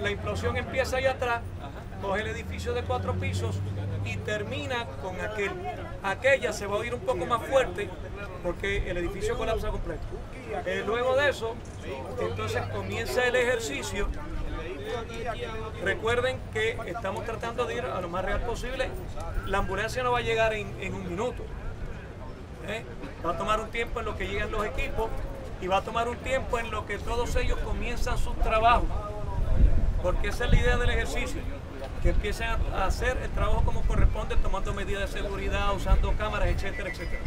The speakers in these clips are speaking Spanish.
la implosión empieza ahí atrás, coge el edificio de 4 pisos y termina con aquel. Aquella se va a oír un poco más fuerte porque el edificio colapsa completo. Luego de eso, entonces comienza el ejercicio. Recuerden que estamos tratando de ir a lo más real posible. La ambulancia no va a llegar en 1 minuto. Va a tomar un tiempo en lo que llegan los equipos y va a tomar un tiempo en lo que todos ellos comienzan sus trabajos. Porque esa es la idea del ejercicio, que empiecen a hacer el trabajo como corresponde, tomando medidas de seguridad, usando cámaras, etcétera, etcétera.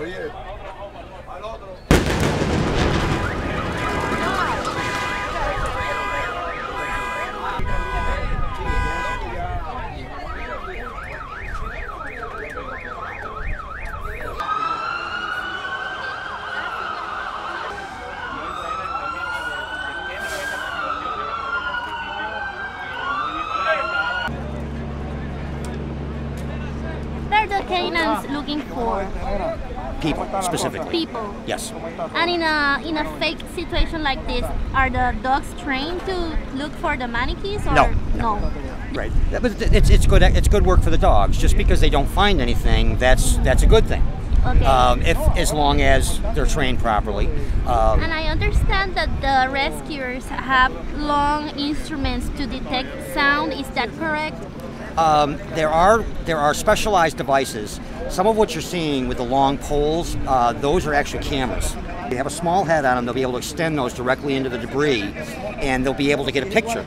Oye, al otro. Canines looking for people specifically. People. Yes. And in a fake situation like this, are the dogs trained to look for the mannequins? Or no. Right. It's good work for the dogs. Just because they don't find anything, that's a good thing. Okay. As long as they're trained properly. And I understand that the rescuers have long instruments to detect sound. Is that correct? There are specialized devices. Some of what you're seeing with the long poles, those are actually cameras. They have a small head on them. They'll be able to extend those directly into the debris, and they'll be able to get a picture.